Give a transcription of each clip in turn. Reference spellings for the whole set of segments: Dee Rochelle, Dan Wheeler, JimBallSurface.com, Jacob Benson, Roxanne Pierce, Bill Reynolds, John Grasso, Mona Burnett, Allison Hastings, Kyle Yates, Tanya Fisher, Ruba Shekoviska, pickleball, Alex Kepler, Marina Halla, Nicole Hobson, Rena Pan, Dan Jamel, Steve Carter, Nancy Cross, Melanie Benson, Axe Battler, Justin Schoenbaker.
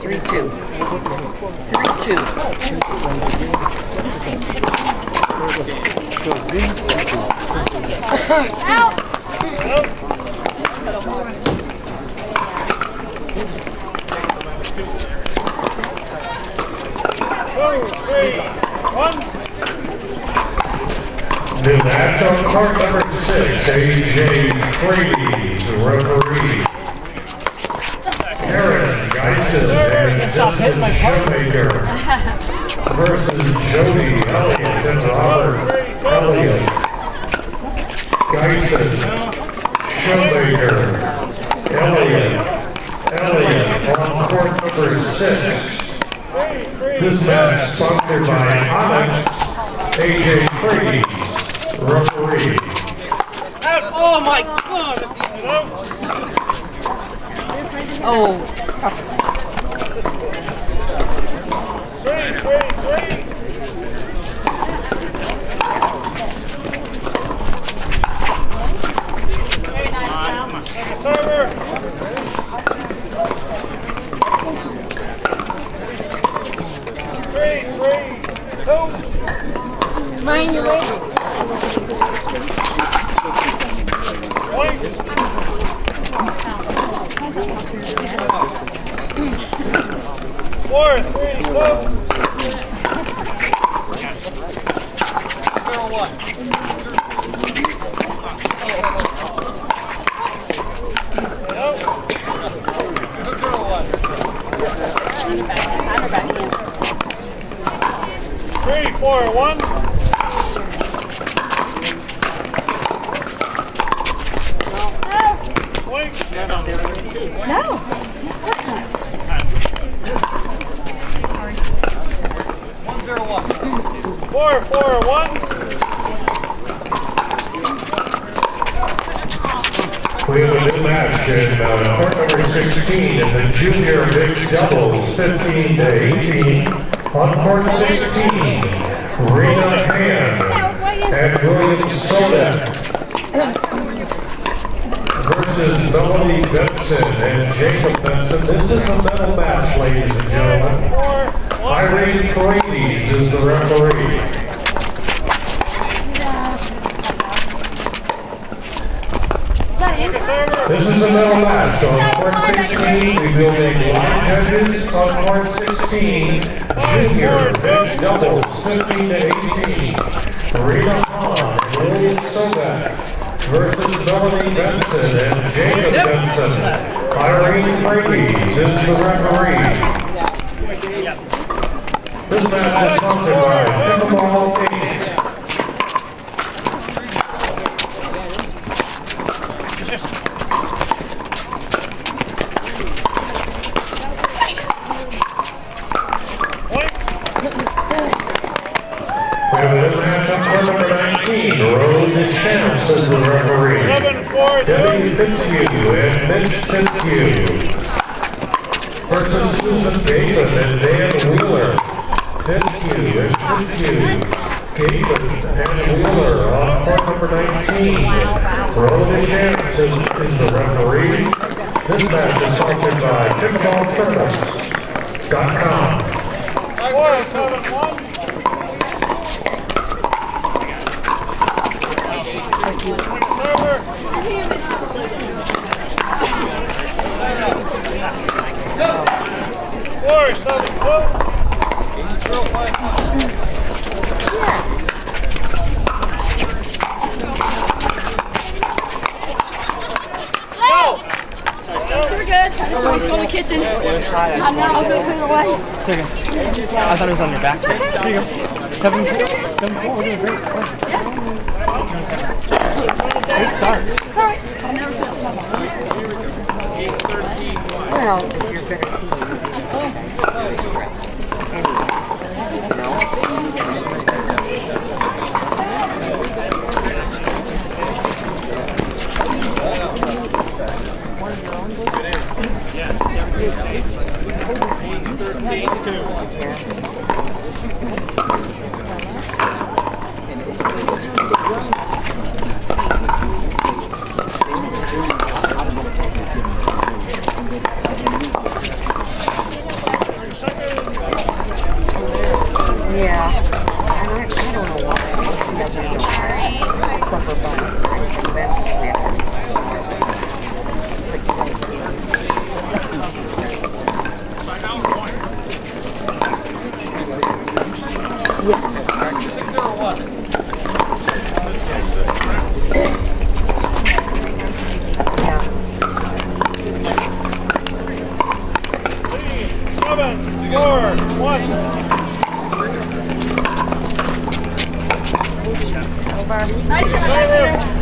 The match on court number 6, AJ Freese, the referee. Aaron Geysen and Justin Schoenbaker versus Jody Elliott and Robert Elliott. Geysen, Schoenbaker, Elliott on court number 6. This match sponsored by AJ Freese, referee. Oh my God, that's easy. Very nice, Mind your way. We have a new match in court number 16 in the junior mixed doubles, 15 to 18. On court 16, Rena Pan and William Sodek versus Melanie Benson and Jacob Benson. This is a medal match, ladies and gentlemen. Irene Troides is the referee. This is a medal match on court 16. We will make live judges on court 16. Junior bench doubles, 15 to 18. Marina Halla and Julian Sodek versus Melanie Benson and Jacob Benson. Irene Parkees is the referee. This match is sponsored by Pickleball 8. This is the referee, Debbie Fitzhugh and Mitch Fitzhugh versus Susan Gavin and Dan Wheeler. Fitzhugh and Fitzhugh, Gavin and Wheeler on court number 19. Rhoda Shams is the referee. This match is sponsored by JimBallSurface.com. Kitchen. It was high. I was going to put it away. It's okay. I thought it was on your back. There you go. 7-4. We're doing great. Great start. It's all right. I'll never put it on my back. Well, you're better. Here we go. 8-7-1.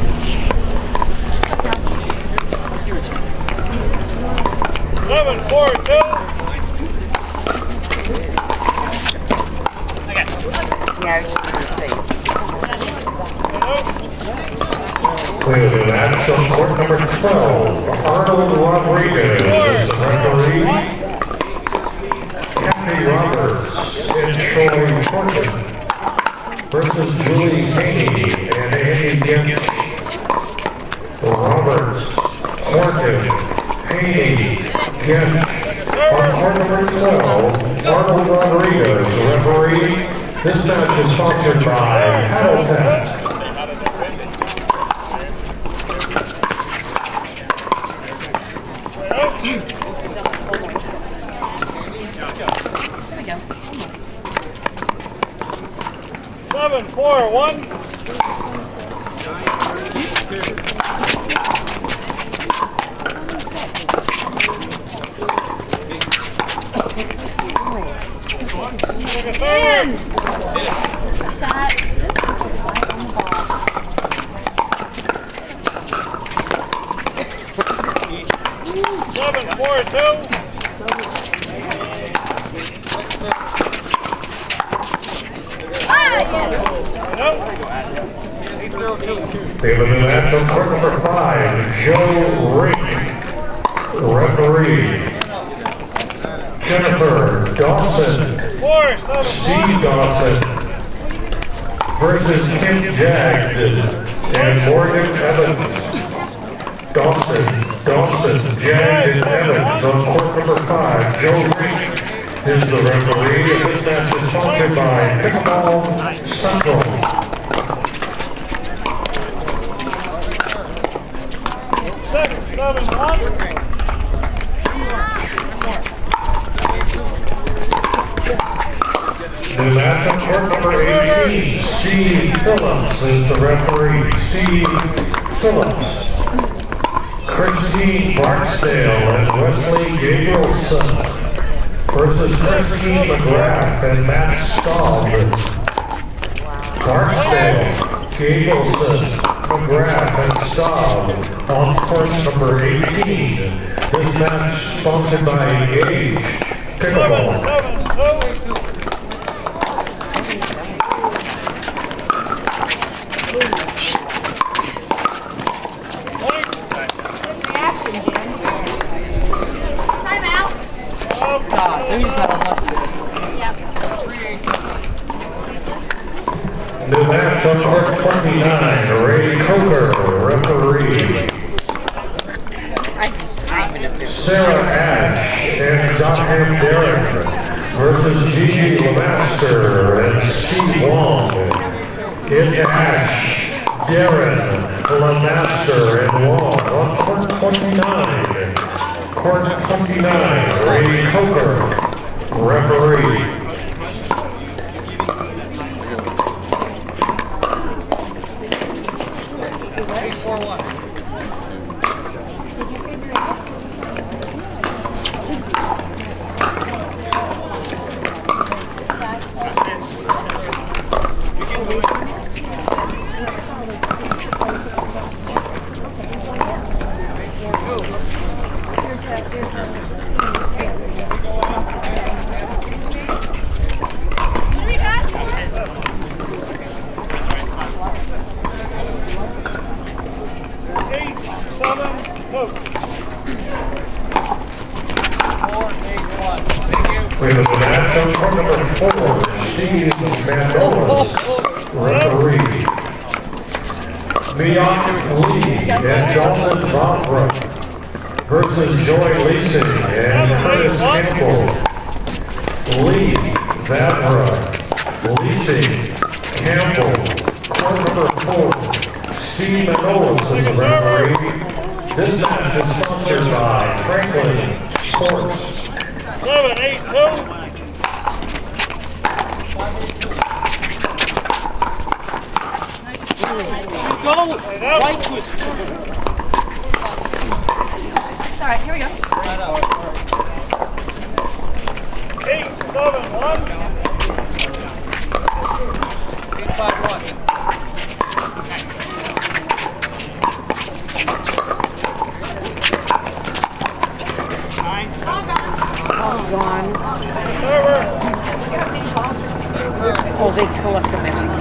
Oh, they throw up the Mexican. Yeah.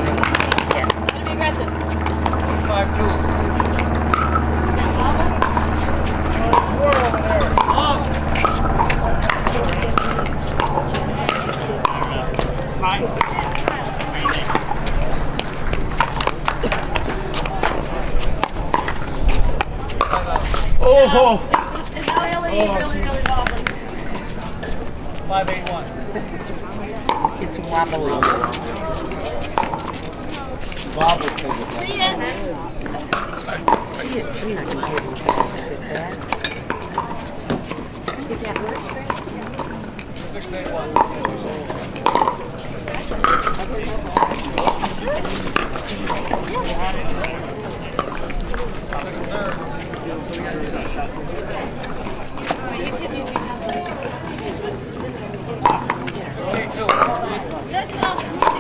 It's going to be aggressive. 5-2. Oh! It's really wobbly. 5-8-1. It's wobbly. Wobbly. See ya! See ya. We're not going to be able to get that. Did that work? 6-8-1. Sure. So we gotta do that shot. He's hit me a few times. Take two. That's awesome. Yeah.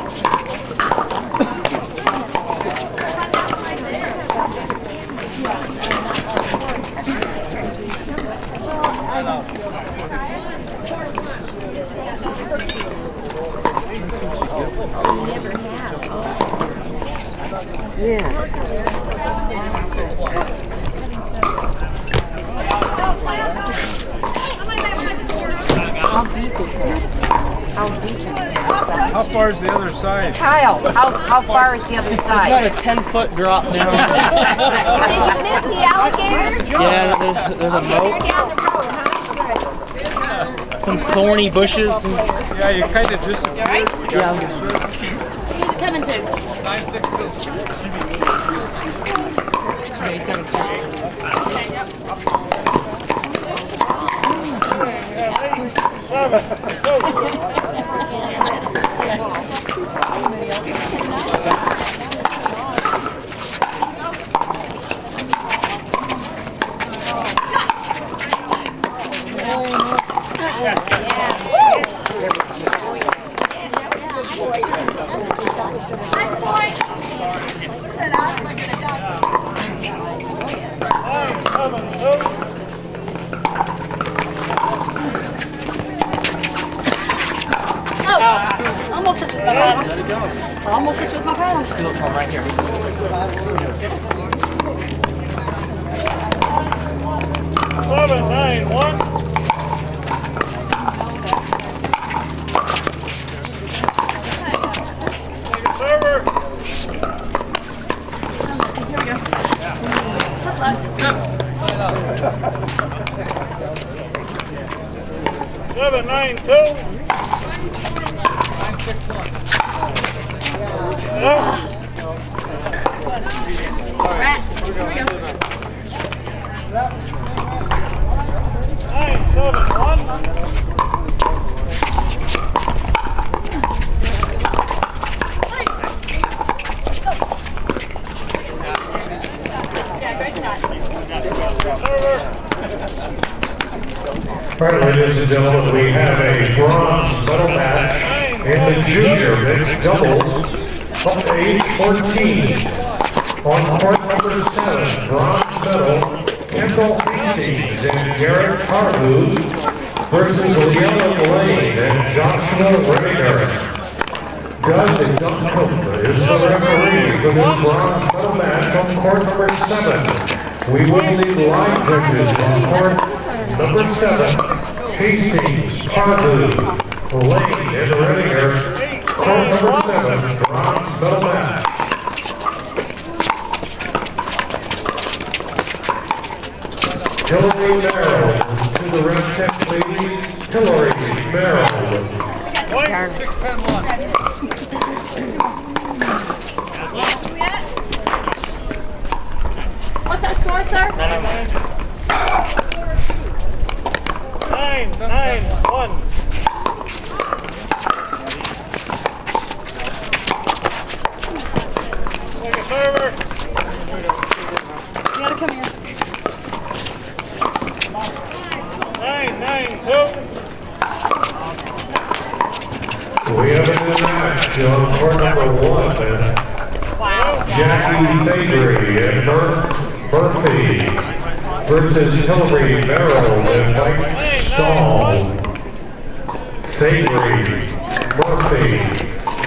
How deep is that? How deep is that? How far is the other side? Kyle, how far is the other side? It's about a 10-foot drop now. Did you miss the alligators? Yeah, there's a moat. They're down the road, huh? Good. Some thorny bushes. Yeah, you're kind of just... You alright? Yeah. Who's it coming to? 9-6-2.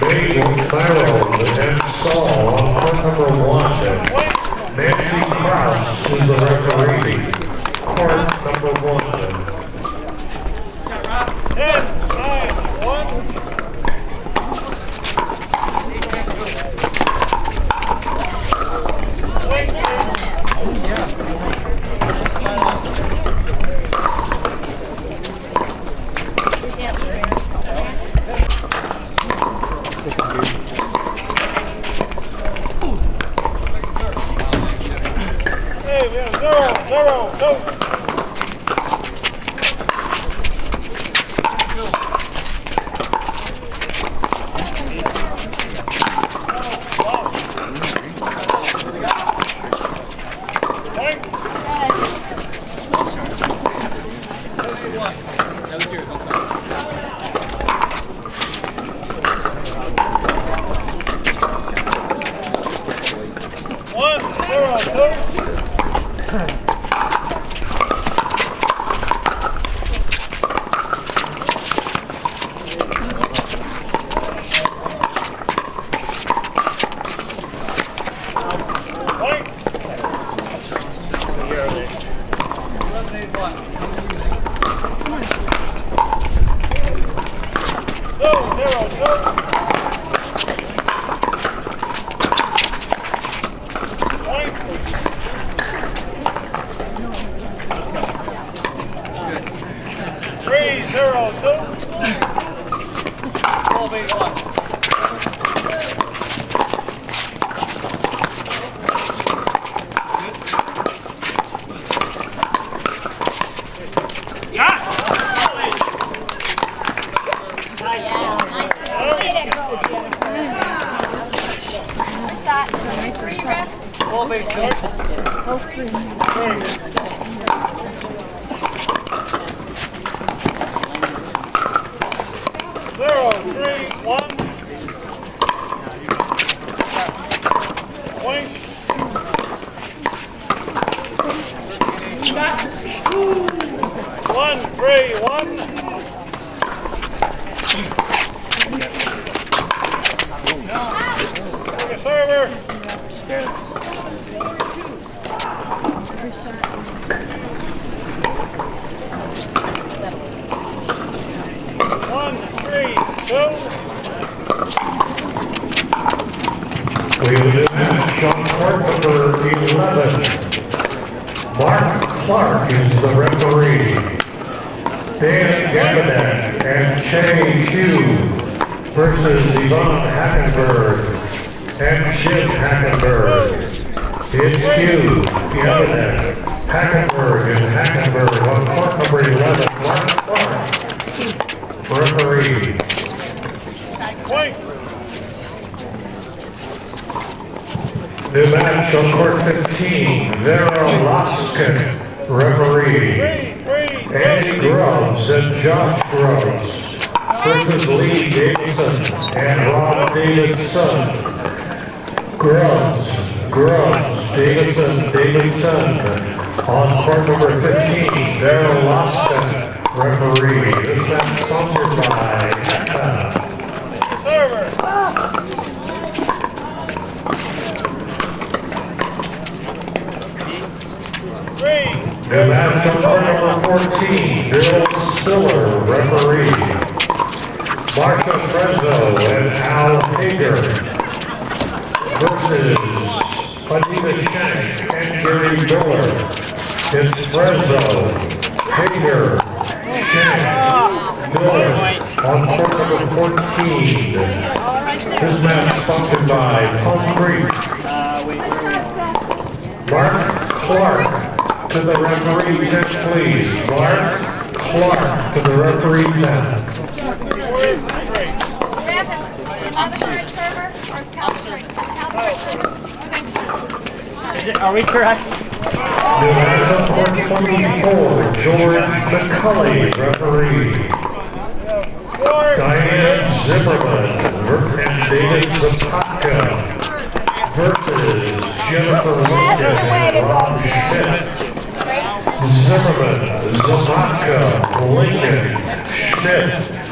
Clayton Tyrone and Saul on court number 1. Nancy Cross is the referee. Court number 1. 10, 9, 1.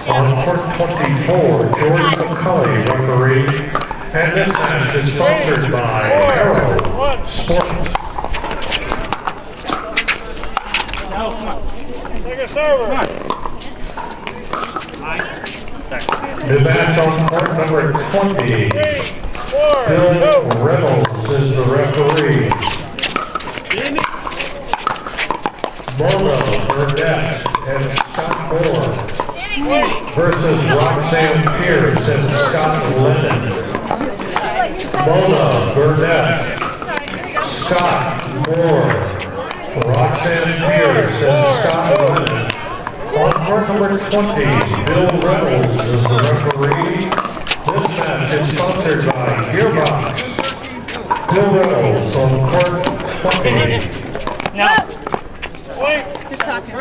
on court 24, George McCully, referee, and this match is sponsored by Arrow Sports. Now, come on. Take us over. Come on. The match on court number 20. Bill Reynolds is the referee. Bono Burnett and Scott Moore versus Roxanne Pierce and Scott Lennon. Mona Burnett, Scott Moore, Roxanne Pierce and Scott Lennon. On court number 20, Bill Reynolds is the referee. This match is sponsored by Gearbox. Bill Reynolds on court 20. No. Wait. Good talking.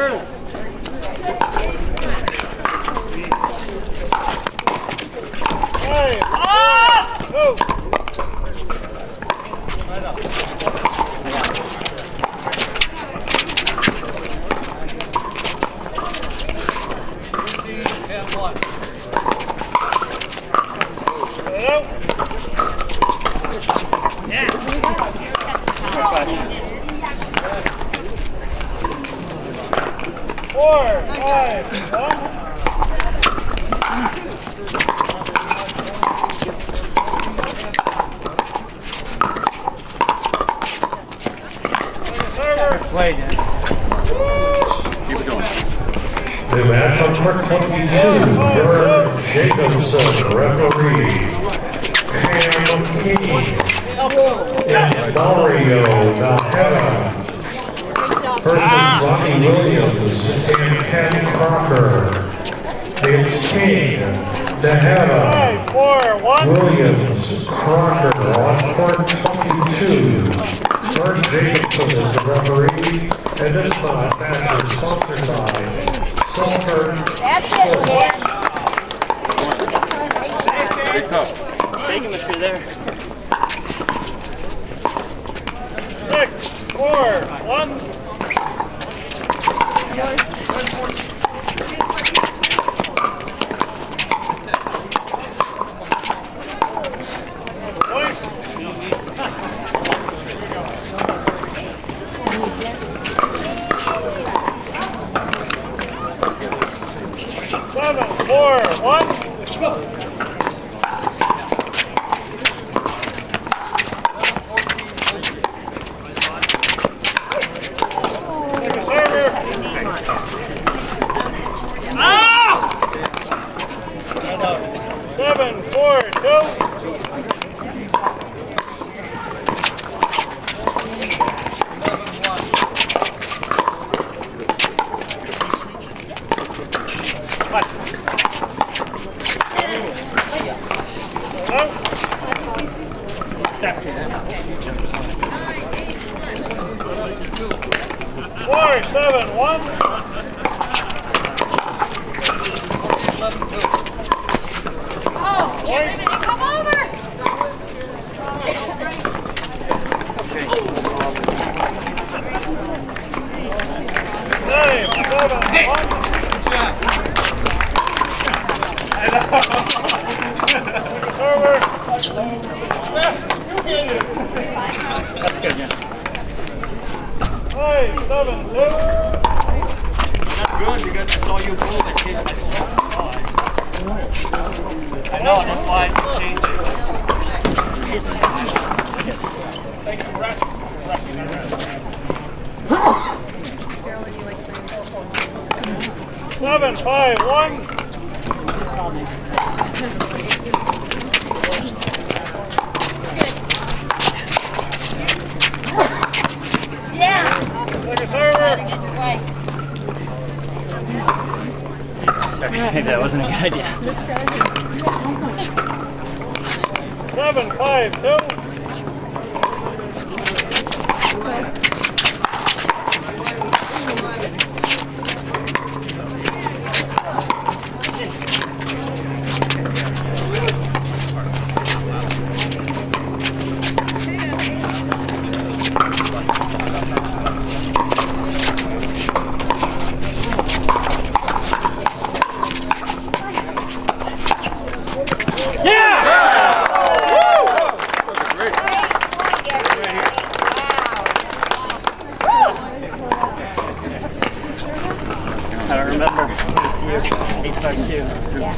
you. 852. Yeah.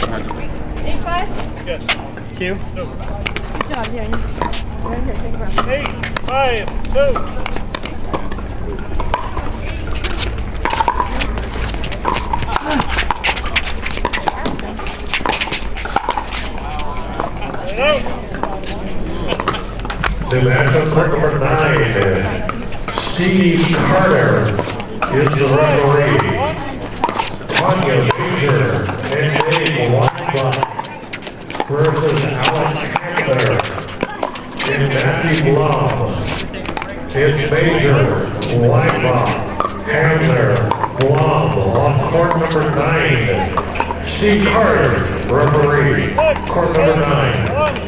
85? Yes. Two? No. Good job, Jenny. Right here, take a breath. 852. The matchup number 9, Steve Carter is the referee. Tanya Fisher and Dave Weinbach versus Alex Kepler and Matthew Blum. It's Major, Weinbach, Handler, Blum on court number 9. Steve Carter, referee, court number 9.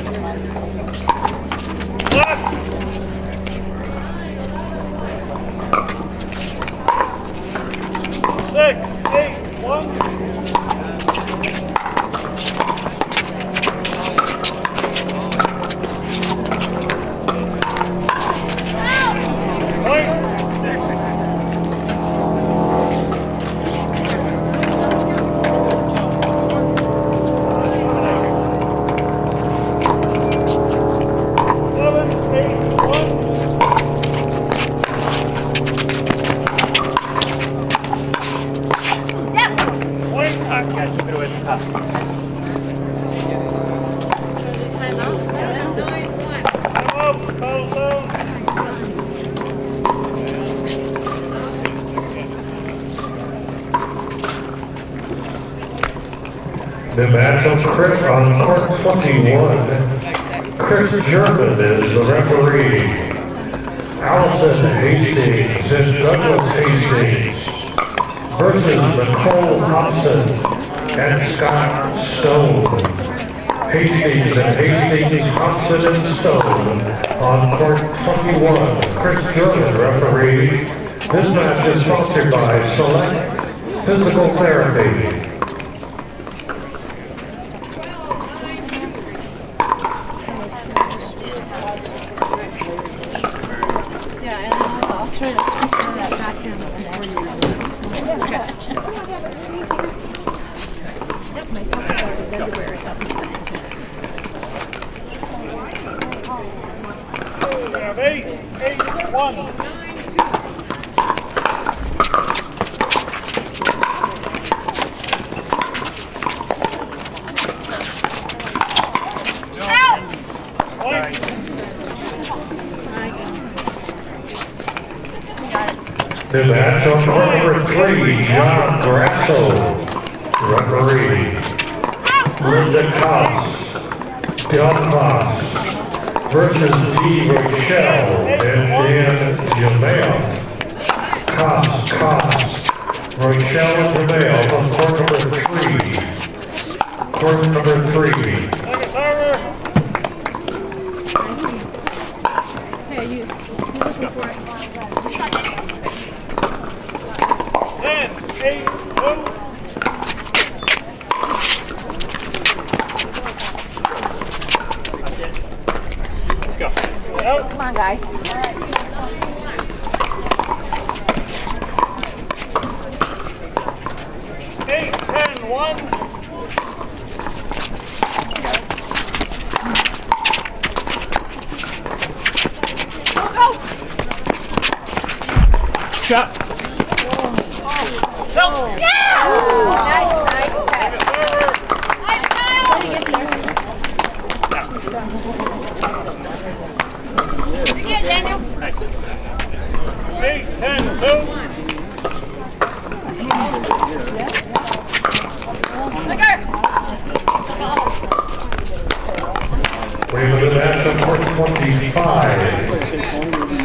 The matchup on court 21, Chris German is the referee. Allison Hastings and Douglas Hastings versus Nicole Hobson and Scott Stone. Hastings and Hastings, Hobson and Stone on court 21. Chris German, referee. This match is sponsored by Select Physical Therapy. The match on number 3, John Grasso, referee. Linda Koss, Del Koss versus Dee Rochelle and Dan Jamel. Koss, Rochelle and Jamel on court number 3. Court number 3.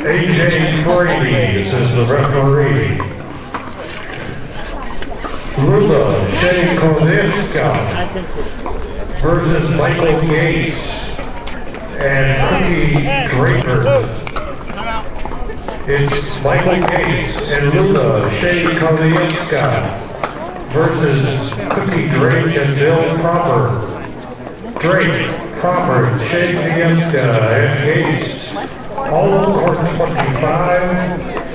AJ Freese is the referee. Ruba Shekoviska versus Michael Yates and Cookie Draper. It's Michael Yates and Ruba Shekoviska versus Cookie Drake and Bill Proper. Drake, Proper, Shekoviska, and Yates. All on court 25,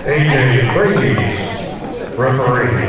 AJ Freese, referee.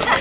No!